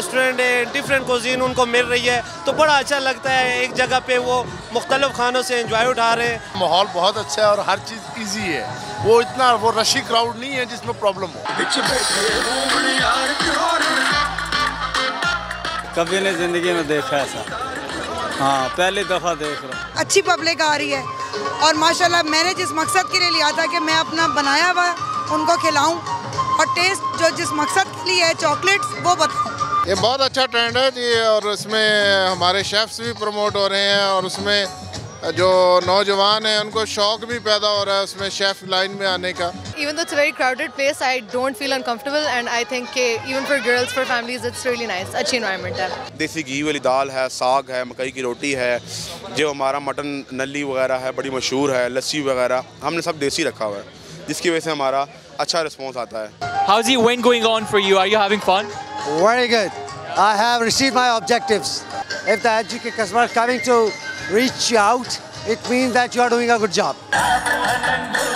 Restaurant है, different cuisine उनको मिल रही है, तो बड़ा अच्छा लगता है एक जगह पे वो मुख्तलिफ खानों से एंजॉय उठा रहे हैं। माहौल बहुत अच्छा है और हर चीज़ ईजी है, वो इतना वो रशी क्राउड नहीं है जिसमें प्रॉब्लम हो। कभी नहीं ज़िंदगी में देखा ऐसा, हाँ पहली दफ़ा देख रहा हूँ। अच्छी पब्लिक आ रही है और माशाल्लाह मैंने जिस मकसद के लिए लिया था कि मैं अपना बनाया हुआ उनको खिलाऊं और टेस्ट जो जिस मकसद के लिए है चॉकलेट्स वो बताऊं। ये बहुत अच्छा ट्रेंड है जी और इसमें हमारे शेफ्स भी प्रमोट हो रहे हैं और उसमें जो नौजवान हैं उनको शौक भी पैदा हो रहा है उसमें शेफ़ लाइन में आने का। Even though it's very crowded place, I don't feel uncomfortable and I think कि even for girls for families it's really nice. अच्छी एनवायरनमेंट है, देसी घी वाली दाल है, साग है, मकई की रोटी है, जो हमारा मटन नली वगैरह है बड़ी मशहूर है, लस्सी वगैरह हमने सब देसी रखा हुआ है जिसकी वजह से हमारा अच्छा रिस्पॉन्स आता है। How is event going on for you, are you having fun? Very good, I have received my objectives. If the educated customer coming to reach out, it means that you are doing a good job.